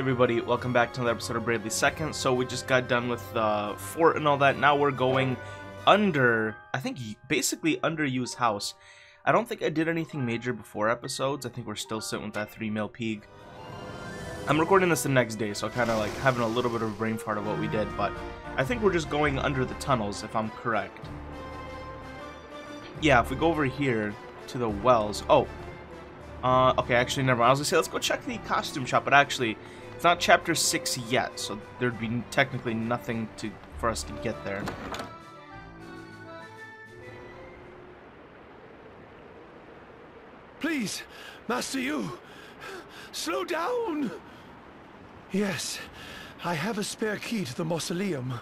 everybody, welcome back to another episode of Bravely Second. So we just got done with the fort and all that. Now we're going under, I think, basically under Yu's house. I don't think I did anything major before episodes. I think we're still sitting with that 3 mil pig. I'm recording this the next day, so I'm kind of like having a little bit of a brain fart of what we did, but I think we're just going under the tunnels, if I'm correct. Yeah, if we go over here to the wells, oh. Okay, actually, never mind. I was gonna say, let's go check the costume shop, but actually, it's not Chapter 6 yet, so there'd be technically nothing for us to get there. Please, Master Yu, slow down! Yes, I have a spare key to the mausoleum,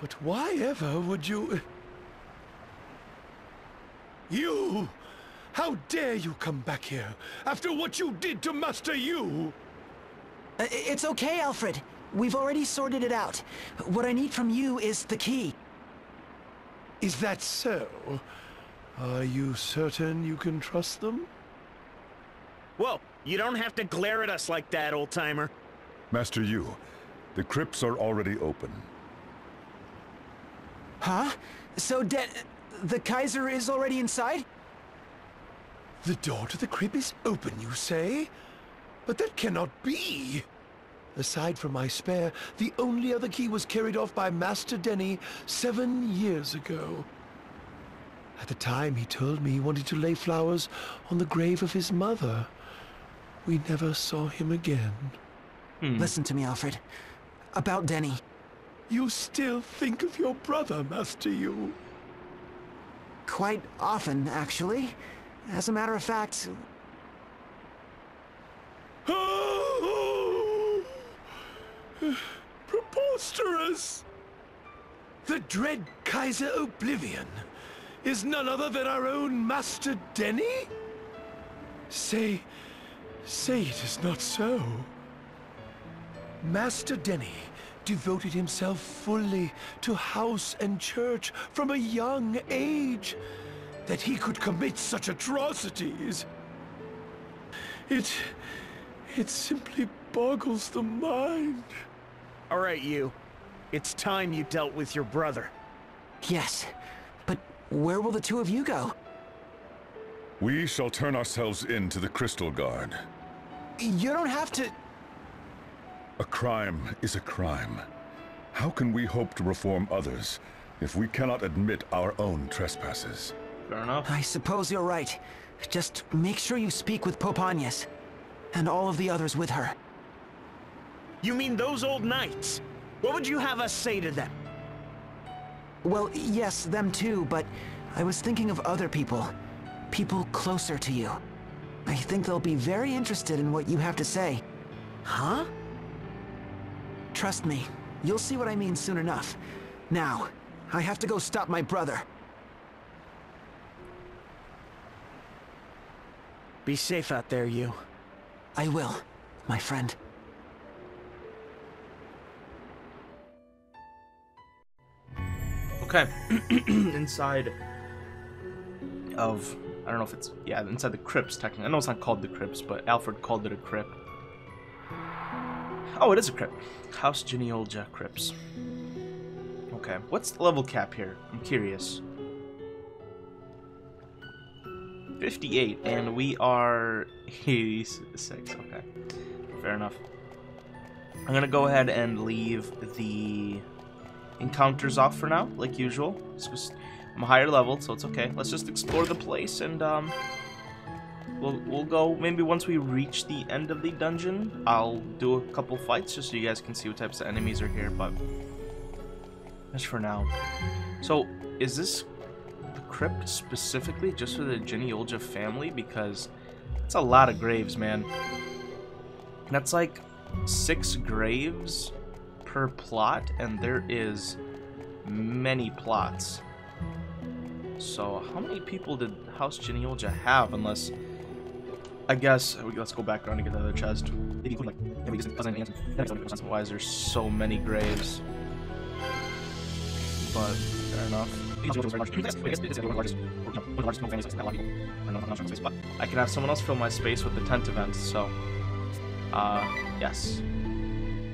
but why ever would you... You! How dare you come back here, after what you did to Master Yu? It's okay, Alfred. We've already sorted it out. What I need from you is the key. Is that so? Are you certain you can trust them? Whoa, you don't have to glare at us like that, old-timer. Master Yu, the crypts are already open. Huh? So the Kaiser is already inside? The door to the crypt is open, you say? But that cannot be! Aside from my spare, the only other key was carried off by Master Denny 7 years ago. At the time, he told me he wanted to lay flowers on the grave of his mother. We never saw him again. Listen to me, Alfred. About Denny. You still think of your brother, Master Yu? Quite often, actually. As a matter of fact... Oh! Preposterous! The dread Kaiser Oblivion is none other than our own Master Denny? Say it is not so. Master Denny devoted himself fully to house and church from a young age. That he could commit such atrocities. It simply boggles the mind. All right, Yu. It's time you dealt with your brother. Yes, but where will the two of you go? We shall turn ourselves in to the Crystal Guard. You don't have to... A crime is a crime. How can we hope to reform others if we cannot admit our own trespasses? Fair enough. I suppose you're right. Just make sure you speak with Popanias, and all of the others with her. You mean those old knights? What would you have us say to them? Well, yes, them too, but I was thinking of other people. People closer to you. I think they'll be very interested in what you have to say. Huh? Trust me, you'll see what I mean soon enough. Now, I have to go stop my brother. Be safe out there, Yu. I will, my friend. Okay. Inside of... I don't know if it's... Yeah, inside the crypts, technically. I know it's not called the crypts, but Alfred called it a crypt. Oh, it is a crypt. House Geneolgia crypts. Okay. What's the level cap here? I'm curious. 58, and we are 86, okay. Fair enough. I'm gonna go ahead and leave the encounters off for now, like usual. It's just, I'm a higher level, so it's okay. Let's just explore the place, and we'll go, maybe once we reach the end of the dungeon, I'll do a couple fights just so you guys can see what types of enemies are here, but just for now. So, is this... crypt specifically just for the Geneolgia family, because it's a lot of graves, man. And that's like 6 graves per plot, and there is many plots. So how many people did House Geneolgia have? Unless, I guess, let's go back around and get the other chest. Why is there so many graves? But fair enough. I can have someone else fill my space with the tent events, so yes.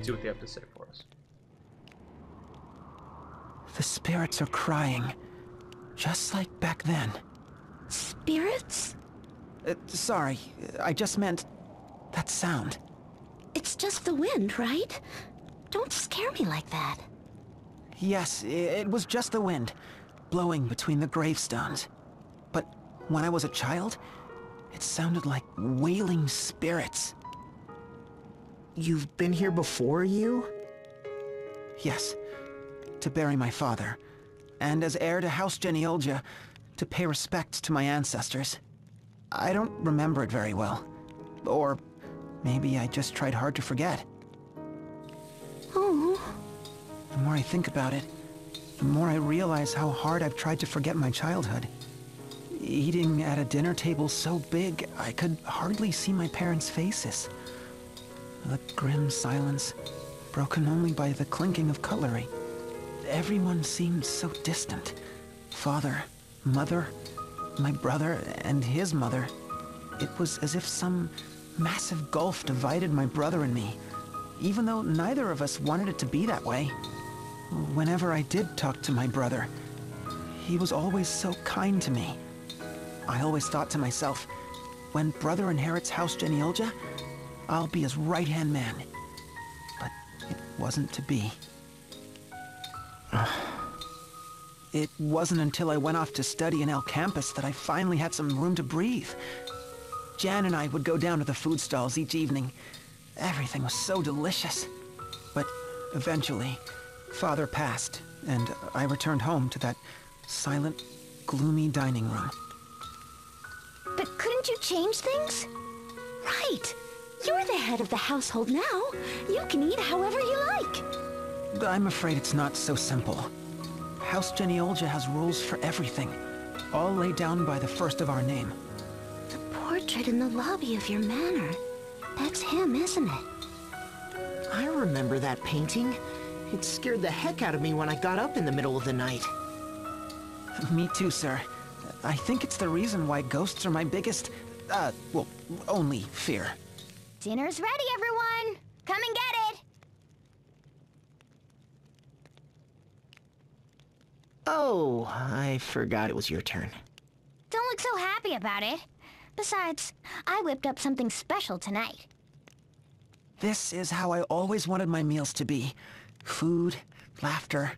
see what they have to say for us. The spirits are crying, just like back then. Spirits? Sorry, I just meant that sound. It's just the wind, right? Don't scare me like that. Yes, it was just the wind, blowing between the gravestones. But when I was a child, it sounded like wailing spirits. You've been here before, Yu? Yes, to bury my father, and as heir to House Geneolgia, to pay respect to my ancestors. I don't remember it very well, or maybe I just tried hard to forget. Oh. The more I think about it, the more I realize how hard I've tried to forget my childhood. Eating at a dinner table so big, I could hardly see my parents' faces. The grim silence, broken only by the clinking of cutlery. Everyone seemed so distant. Father, mother, my brother, and his mother. It was as if some massive gulf divided my brother and me, even though neither of us wanted it to be that way. Whenever I did talk to my brother, he was always so kind to me. I always thought to myself, when brother inherits House Geneolgia, I'll be his right-hand man. But it wasn't to be. It wasn't until I went off to study in El Campus that I finally had some room to breathe. Jan and I would go down to the food stalls each evening. Everything was so delicious. But eventually, Father passed, and I returned home to that silent, gloomy dining room. But couldn't you change things? Right! You're the head of the household now. You can eat however you like. I'm afraid it's not so simple. House Geneolgia has rules for everything, all laid down by the first of our name. The portrait in the lobby of your manor. That's him, isn't it? I remember that painting. It scared the heck out of me when I got up in the middle of the night. Me too, sir. I think it's the reason why ghosts are my biggest, well, only fear. Dinner's ready, everyone! Come and get it! Oh, I forgot it was your turn. Don't look so happy about it. Besides, I whipped up something special tonight. This is how I always wanted my meals to be. Food, laughter,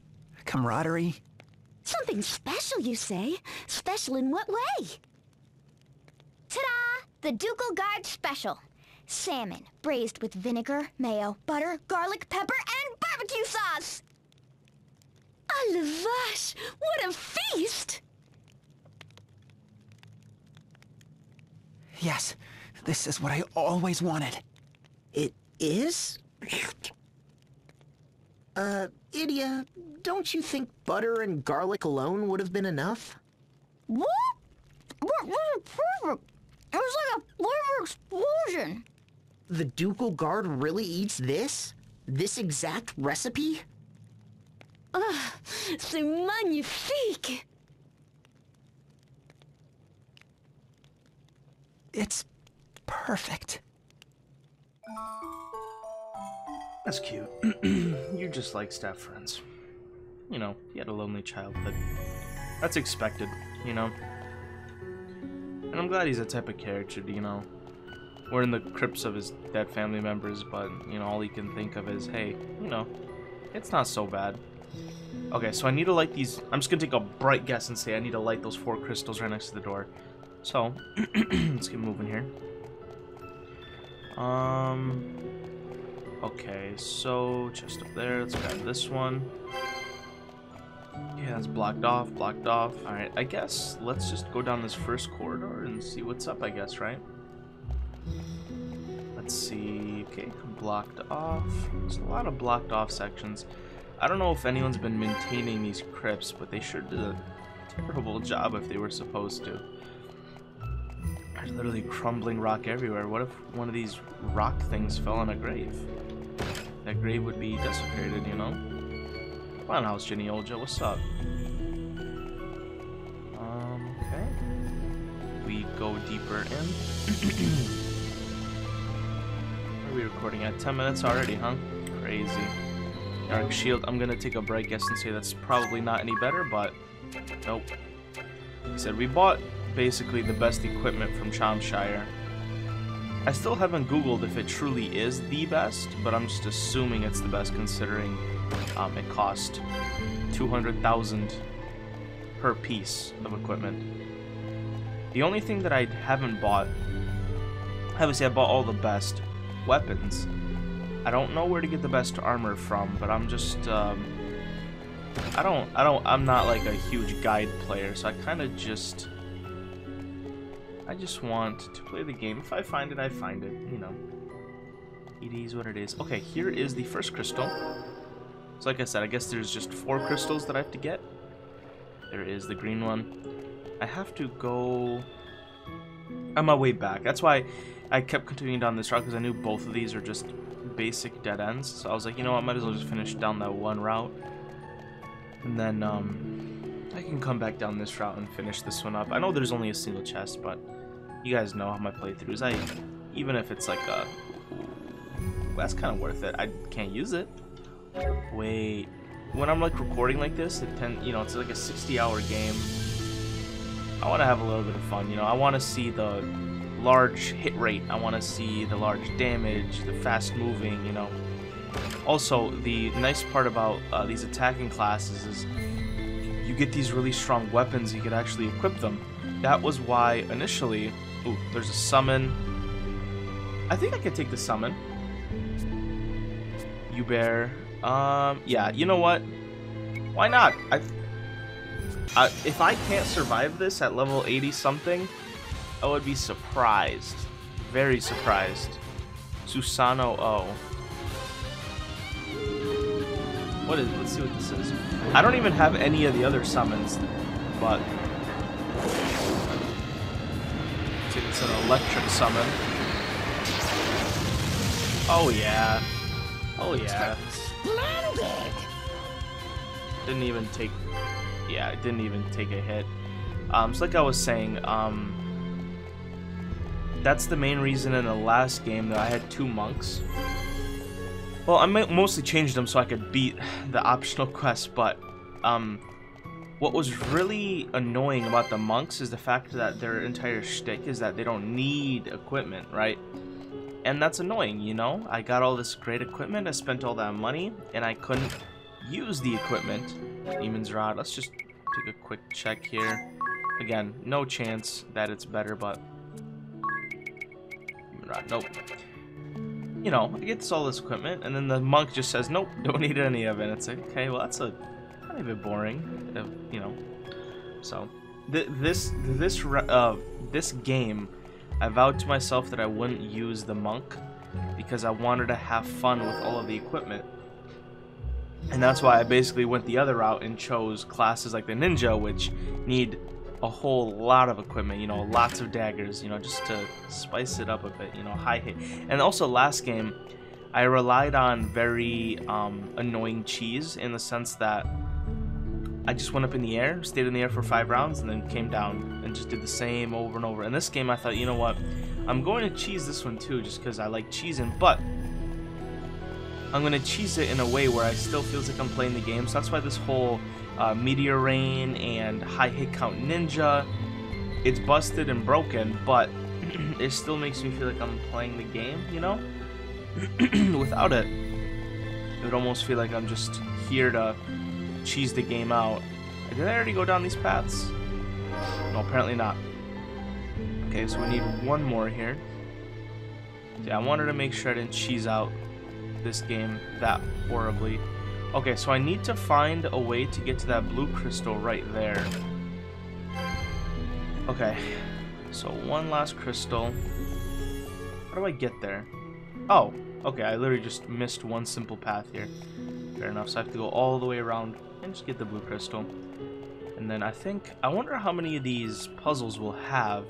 camaraderie. Something special, you say? Special in what way? Ta-da! The Ducal Guard Special. Salmon, braised with vinegar, mayo, butter, garlic, pepper, and barbecue sauce! A la vache! What a feast! Yes, this is what I always wanted. It is? Idia, don't you think butter and garlic alone would have been enough? What? That was perfect. It was like a flavor explosion. The Ducal Guard really eats this? This exact recipe? Oh, c'est magnifique! It's perfect. That's cute. You're just like staff friends. You know, he had a lonely childhood. That's expected, you know? And I'm glad he's a type of character, you know? We're in the crypts of his dead family members, but, you know, all he can think of is, hey, you know, it's not so bad. Okay, so I need to light these. I'm just gonna take a bright guess and say I need to light those 4 crystals right next to the door. So, let's get moving here. Okay, so chest up there. Let's grab this one. Yeah, it's blocked off, blocked off. Alright, I guess let's just go down this first corridor and see what's up, I guess, right? Let's see. Okay, blocked off. There's a lot of blocked off sections. I don't know if anyone's been maintaining these crypts, but they sure did a terrible job if they were supposed to. There's literally crumbling rock everywhere. What if one of these rock things fell on a grave? That grave would be desecrated, you know? Come on, House Geneolgia, what's up? Okay. We go deeper in. Are we recording at 10 minutes already, huh? Crazy. Dark Shield. I'm gonna take a bright guess and say that's probably not any better, but nope. He said we bought basically the best equipment from Chomshire. I still haven't Googled if it truly is the best, but I'm just assuming it's the best considering it cost 200,000 per piece of equipment. The only thing that I haven't bought, obviously I bought all the best weapons. I don't know where to get the best armor from, but I'm just I'm not like a huge guide player, so I kind of just want to play the game. If I find it, I find it, you know. It is what it is. Okay, here is the first crystal. So like I said, I guess there's just 4 crystals that I have to get. There is the green one. I have to go on my way back. That's why I kept continuing down this route, because I knew both of these are just basic dead ends. So I was like, you know what, I might as well just finish down that one route. And then I can come back down this route and finish this one up. I know there's only a single chest, but you guys know how my playthroughs. Even if it's like a... that's kind of worth it. I can't use it. Wait. When I'm like recording like this, you know, it's like a 60-hour game. I want to have a little bit of fun, you know. I want to see the large hit rate. I want to see the large damage, the fast moving, you know. Also, the nice part about these attacking classes is you get these really strong weapons. You could actually equip them. That was why initially... ooh, there's a summon. I think I could take the summon. You bear. Yeah, you know what? Why not? If I can't survive this at level 80 something, I would be surprised. Very surprised. Susano-O. What is it? Let's see what this is. I don't even have any of the other summons, but it's an electric summon. Oh yeah. Oh yeah. Didn't even take... yeah, it didn't even take a hit. So like I was saying, that's the main reason in the last game that I had 2 monks. Well, I mostly changed them so I could beat the optional quest, but what was really annoying about the monks is the fact that their entire shtick is that they don't need equipment, right? And that's annoying, you know? I got all this great equipment, I spent all that money, and I couldn't use the equipment. Demon's Rod. Let's just take a quick check here. Again, no chance that it's better, but Demon Rod. Nope. You know, I get all this equipment, and then the monk just says, "Nope, don't need any of it." It's like, okay, well, that's kind of a bit boring, you know. So, this game, I vowed to myself that I wouldn't use the monk because I wanted to have fun with all of the equipment. And that's why I basically went the other route and chose classes like the ninja, which need a whole lot of equipment, you know, lots of daggers, you know, just to spice it up a bit, you know, high hit. And also last game, I relied on very annoying cheese in the sense that I just went up in the air, stayed in the air for 5 rounds, and then came down and just did the same over and over. In this game, I thought, you know what, I'm going to cheese this one too, just because I like cheesing, but I'm going to cheese it in a way where I still feels like I'm playing the game. So that's why this whole meteor rain and high hit count ninja, it's busted and broken, but it still makes me feel like I'm playing the game, you know? Without it, it would almost feel like I'm just here to cheese the game out. Did I already go down these paths? No, apparently not. Okay, so we need one more here. Yeah, I wanted to make sure I didn't cheese out this game that horribly. Okay, so I need to find a way to get to that blue crystal right there. Okay, so one last crystal. How do I get there? Oh, okay, I literally just missed one simple path here. Fair enough, so I have to go all the way around and just get the blue crystal. And then I think, I wonder how many of these puzzles we'll have.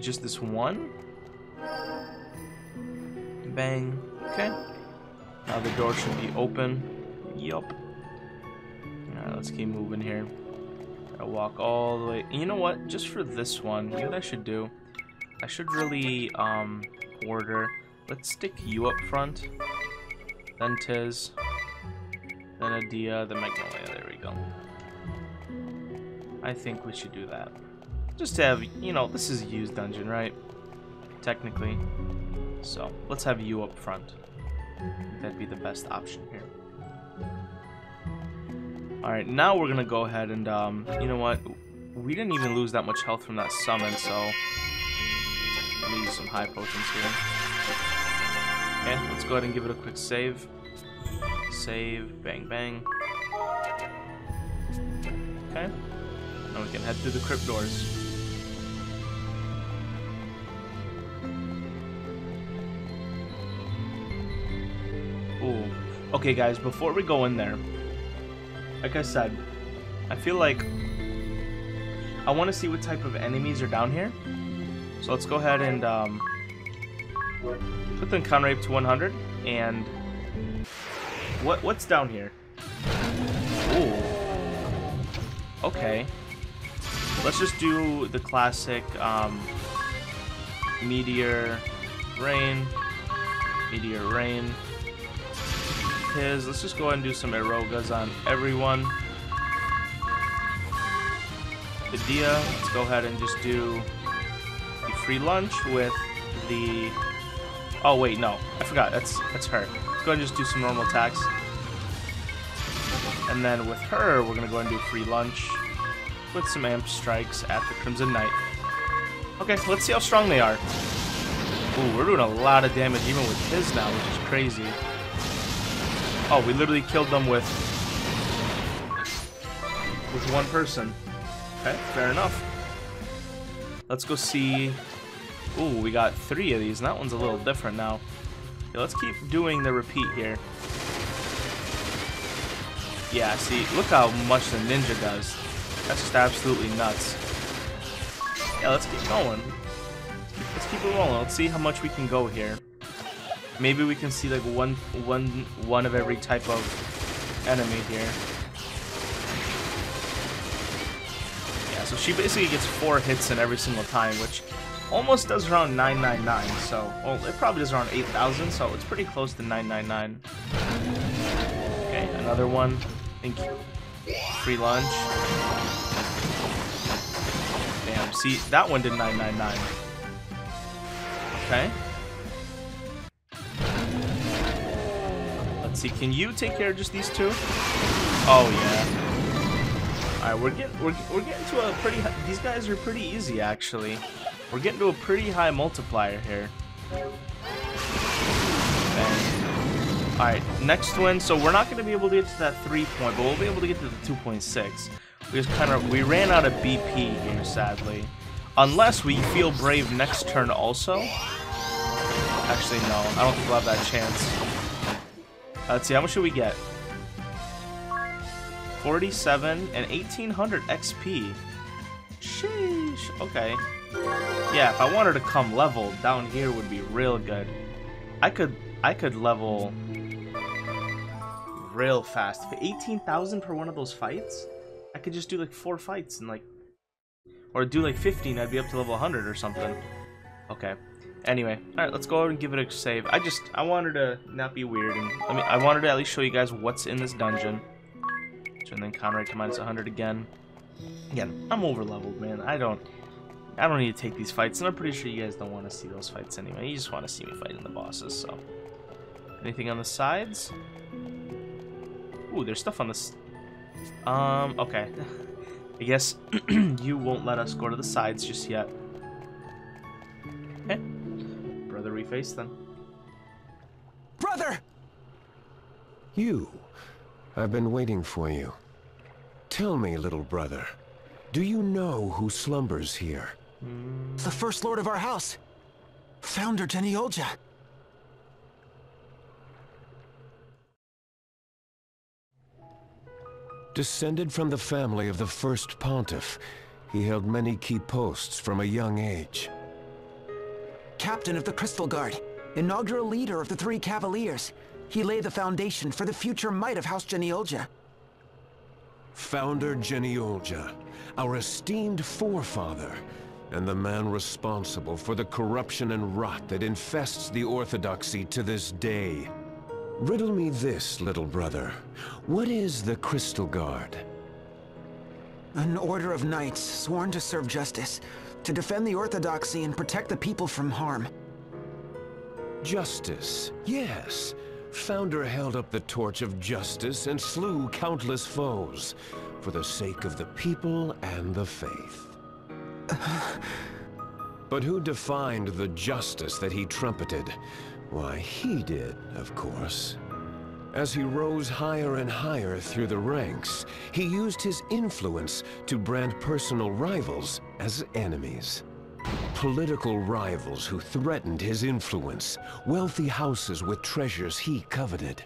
Just this one? Bang. Okay. Now the door should be open. Yup. Alright, let's keep moving here. Gotta walk all the way. And you know what? Just for this one, you know what I should do? I should really order. Let's stick you up front. Then Tiz. Then Adia, then Magnolia. There we go. I think we should do that. Just to have, you know, this is Yu's dungeon, right? Technically. So, let's have Yu up front. That'd be the best option here. Alright, now we're gonna go ahead and, you know what? We didn't even lose that much health from that summon, so... let me use some high potions here. Okay, let's go ahead and give it a quick save. Save, bang, bang. Okay. Now we can head through the crypt doors. Ooh. Okay, guys, before we go in there, like I said, I feel like I want to see what type of enemies are down here. So let's go ahead and put the encounter rate to 100. And what's down here? Ooh. Okay. Let's just do the classic meteor rain, Tiz. Let's just go ahead and do some erogas on everyone. Adia, let's go ahead and just do the free lunch with the. Oh wait, no, I forgot. That's her. Let's go ahead and just do some normal attacks, and then with her, we're gonna go ahead and do free lunch. With some amp strikes at the Crimson Knight. Okay, so let's see how strong they are. Ooh, we're doing a lot of damage even with his now, which is crazy. Oh, we literally killed them with one person. Okay, fair enough. Let's go see. Ooh, we got three of these, and that one's a little different now. Okay, let's keep doing the repeat here. Yeah, see, look how much the ninja does. That's just absolutely nuts. Yeah, let's keep going. Let's keep it rolling. Let's see how much we can go here. Maybe we can see like one of every type of enemy here. Yeah, so she basically gets 4 hits in every single time, which almost does around 999. So, well, it probably does around 8,000. So it's pretty close to 999. Okay, another one. Thank you. Free lunch. Damn, see, that one did 999. Okay. Let's see, can you take care of just these two? Oh, yeah. Alright, we're getting to a pretty high... These guys are pretty easy, actually. We're getting to a pretty high multiplier here. Bang. Alright, next win. So we're not going to be able to get to that 3 point, but we'll be able to get to the 2.6. We just kind of, we ran out of BP here, sadly. Unless we feel brave next turn also. Actually, no. I don't think we'll have that chance. Let's see, how much should we get? 47 and 1800 XP. Sheesh. Okay. Yeah, if I wanted to come level, down here would be real good. I could level... real fast. 18,000 per one of those fights, I could just do like 4 fights and like, or do like 15. I'd be up to level 100 or something. Okay. Anyway, all right, let's go ahead and give it a save. I wanted to not be weird, and I wanted to at least show you guys what's in this dungeon. Turn the encounter rate to -100 again. Again, I'm over leveled, man. I don't need to take these fights, and I'm pretty sure you guys don't want to see those fights anyway. You just want to see me fighting the bosses. So, anything on the sides? Ooh, there's stuff on this. Okay. I guess you won't let us go to the sides just yet. Okay. Brother reface then. Brother! You. I've been waiting for you. Tell me, little brother. Do you know who slumbers here? The first lord of our house. Founder Geneolgia. Descended from the family of the first pontiff, he held many key posts from a young age. Captain of the Crystal Guard, inaugural leader of the 3 Cavaliers, he laid the foundation for the future might of House Geneolgia. Founder Geneolgia, our esteemed forefather, and the man responsible for the corruption and rot that infests the Orthodoxy to this day. Riddle me this, little brother. What is the Crystal Guard? An order of knights sworn to serve justice, to defend the Orthodoxy and protect the people from harm. Justice, yes. Founder held up the torch of justice and slew countless foes, for the sake of the people and the faith. But who defined the justice that he trumpeted? Why, he did, of course. As he rose higher and higher through the ranks, he used his influence to brand personal rivals as enemies. Political rivals who threatened his influence, wealthy houses with treasures he coveted,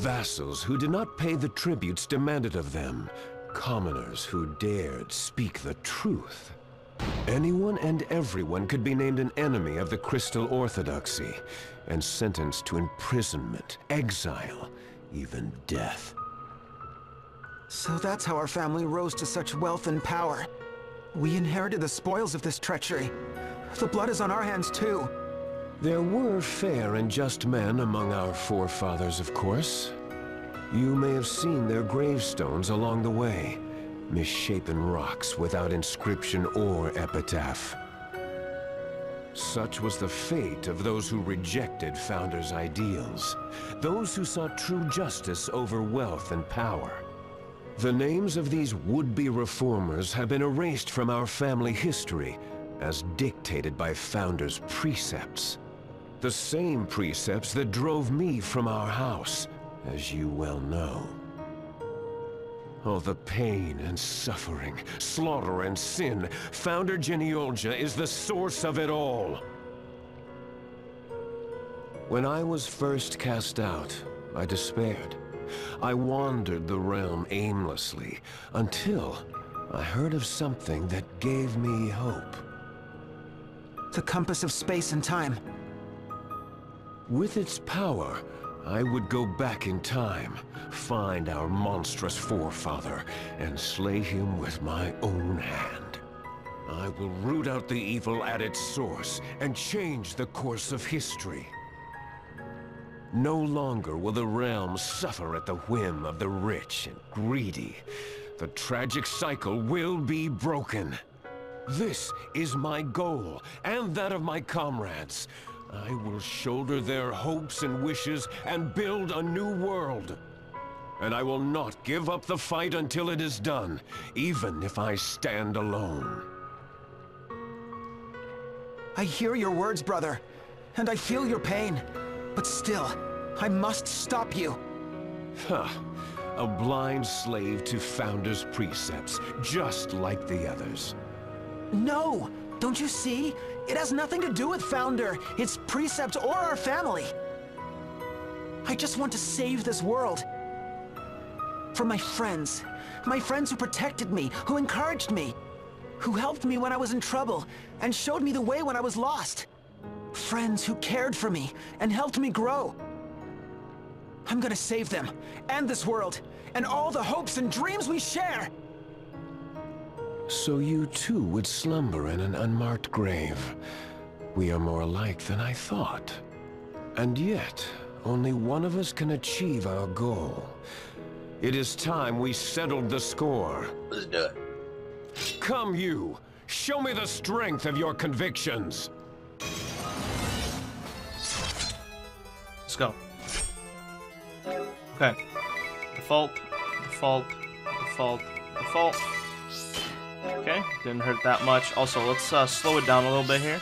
vassals who did not pay the tributes demanded of them, commoners who dared speak the truth. Anyone and everyone could be named an enemy of the Crystal Orthodoxy and sentenced to imprisonment, exile, even death. So that's how our family rose to such wealth and power. We inherited the spoils of this treachery. The blood is on our hands too. There were fair and just men among our forefathers, of course. You may have seen their gravestones along the way. Misshapen rocks without inscription or epitaph. Such was the fate of those who rejected Founder's ideals, those who sought true justice over wealth and power. The names of these would-be reformers have been erased from our family history, as dictated by Founder's precepts. The same precepts that drove me from our house, as you well know. Oh, the pain and suffering, slaughter and sin. Founder Geneolgia is the source of it all. When I was first cast out, I despaired. I wandered the realm aimlessly until I heard of something that gave me hope. The compass of space and time. With its power, I would go back in time, find our monstrous forefather, and slay him with my own hand. I will root out the evil at its source and change the course of history. No longer will the realm suffer at the whim of the rich and greedy. The tragic cycle will be broken. This is my goal, and that of my comrades. I will shoulder their hopes and wishes and build a new world. And I will not give up the fight until it is done, even if I stand alone. I hear your words, brother, and I feel your pain. But still, I must stop you. Huh. A blind slave to Founder's precepts, just like the others. No! Don't you see? It has nothing to do with Founder, its precepts, or our family. I just want to save this world. For my friends who protected me, who encouraged me, who helped me when I was in trouble, and showed me the way when I was lost. Friends who cared for me and helped me grow. I'm gonna save them, and this world, and all the hopes and dreams we share. So you too would slumber in an unmarked grave. We are more alike than I thought. And yet, only one of us can achieve our goal. It is time we settled the score. Let's do it. Come, you! Show me the strength of your convictions! Let's go. Okay. Default. Default. Default. Default. Okay, didn't hurt that much. Also, let's slow it down a little bit here.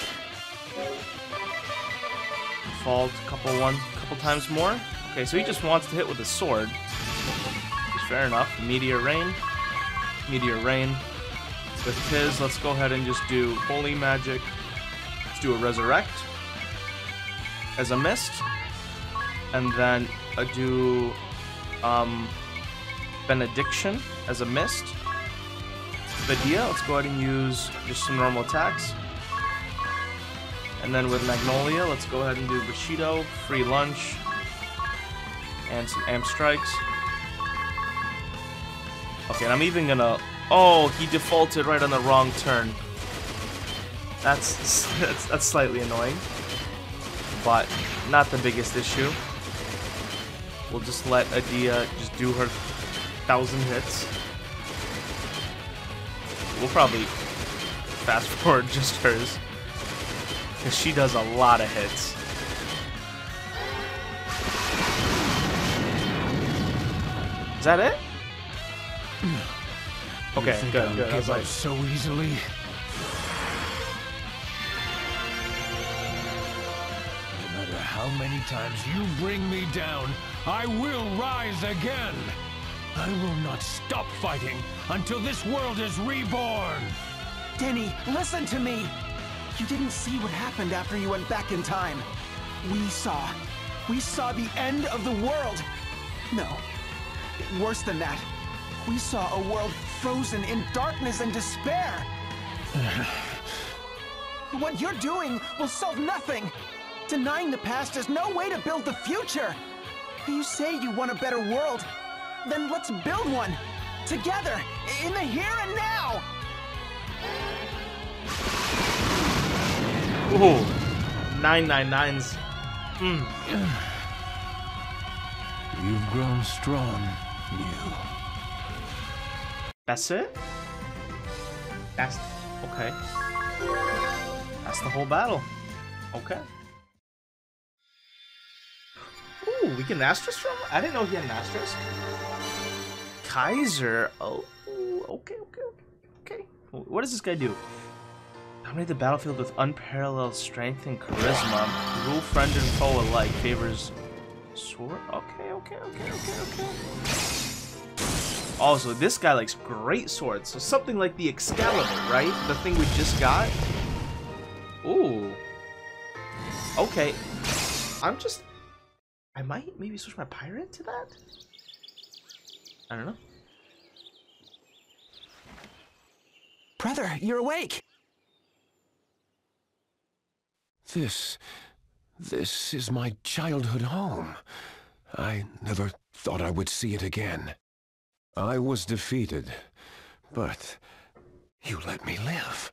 Default, couple times more. Okay, so he just wants to hit with a sword. Which is fair enough. Meteor rain. Meteor rain. With his, let's go ahead and just do holy magic. Let's do a resurrect. As a mist. And then I do benediction as a mist. Badia, let's go ahead and use just some normal attacks. And then with Magnolia, let's go ahead and do Bushido, free lunch, and some amp strikes. Okay, and I'm even gonna... Oh, he defaulted right on the wrong turn. That's slightly annoying, but not the biggest issue. We'll just let Adia just do her 1,000 hits. We'll probably fast forward just hers, because she does a lot of hits. Is that it? Okay, good, good. I was like, so easily. No matter how many times you bring me down, I will rise again. I will not stop fighting until this world is reborn! Denny, listen to me! You didn't see what happened after you went back in time. We saw the end of the world! No, worse than that. We saw a world frozen in darkness and despair! What you're doing will solve nothing! Denying the past is no way to build the future! You say you want a better world. Then let's build one! Together! In the here and now! Ooh. 999s. You've grown strong, Yu. That's it? That's... okay. That's the whole battle. Okay. Ooh, we can asterisk from? I didn't know he had an asterisk. Kaiser, oh, okay, okay, okay. What does this guy do? Dominate the battlefield with unparalleled strength and charisma. Rule friend and foe alike. Favors sword. Okay, okay, okay, okay, okay. Also, this guy likes great swords. So something like the Excalibur, right? The thing we just got. Ooh. Okay. I'm just. I might maybe switch my pirate to that. I don't know. Brother, you're awake! This is my childhood home. I never thought I would see it again. I was defeated, but you let me live.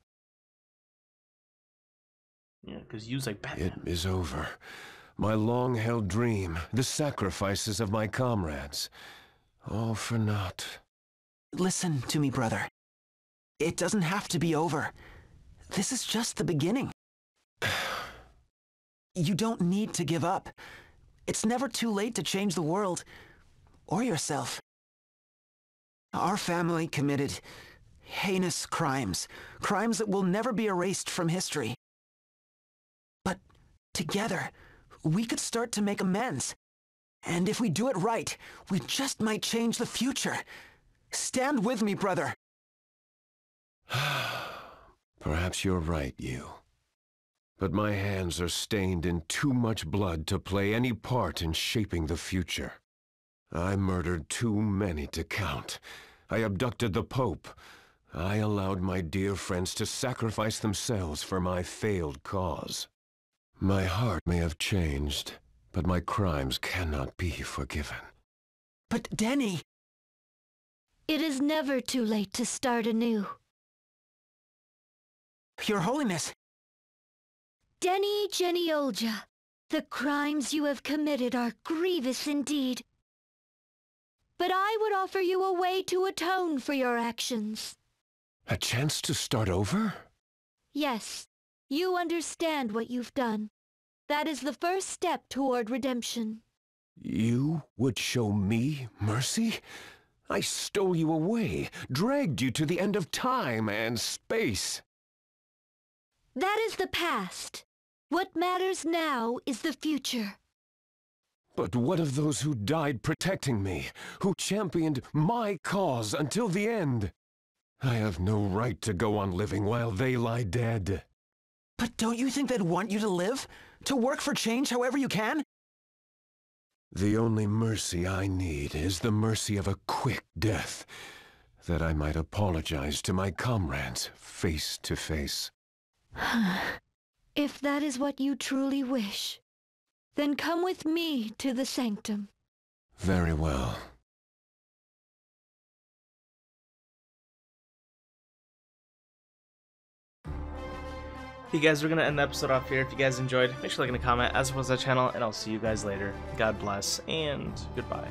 Yeah, because you's like Batman. It is over. My long-held dream, the sacrifices of my comrades. All for naught. Listen to me, brother. It doesn't have to be over. This is just the beginning. You don't need to give up. It's never too late to change the world. Or yourself. Our family committed heinous crimes. Crimes that will never be erased from history. But together, we could start to make amends. And if we do it right, we just might change the future. Stand with me, brother. Perhaps you're right, Yu. But my hands are stained in too much blood to play any part in shaping the future. I murdered too many to count. I abducted the Pope. I allowed my dear friends to sacrifice themselves for my failed cause. My heart may have changed, but my crimes cannot be forgiven. But Denny! It is never too late to start anew. Your Holiness! Denny Geneolgia, the crimes you have committed are grievous indeed. But I would offer you a way to atone for your actions. A chance to start over? Yes. You understand what you've done. That is the first step toward redemption. You would show me mercy? I stole you away, dragged you to the end of time and space. That is the past. What matters now is the future. But what of those who died protecting me, who championed my cause until the end? I have no right to go on living while they lie dead. But don't you think they'd want you to live? To work for change however you can? The only mercy I need is the mercy of a quick death, that I might apologize to my comrades face to face. If that is what you truly wish, then come with me to the sanctum. Very well. You guys, we're going to end the episode off here. If you guys enjoyed, make sure to like and comment, as well as that channel, and I'll see you guys later. God bless, and goodbye.